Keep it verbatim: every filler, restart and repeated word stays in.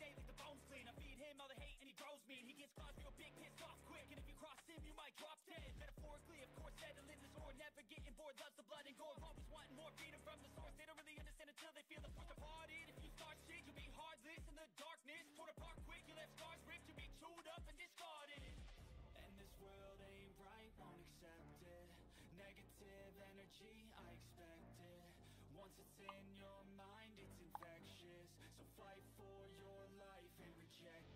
day like the bones clean. I feed him all the hate and he grows mean. He gets claws real big, pissed off quick, and if you cross him you might drop dead. Metaphorically, of course, settling the score. Never getting bored, loves the blood and gore. Always wanting more, freedom from the source. They don't really understand until they feel the force departed. If you start shit, you'll be heartless in the darkness. Torn apart quick, you left scars ripped. You'll be chewed up and discarded. And this world ain't right, won't accept it. Negative energy, I expect it. Once it's in your mind, it's infectious. So fight for your life and reject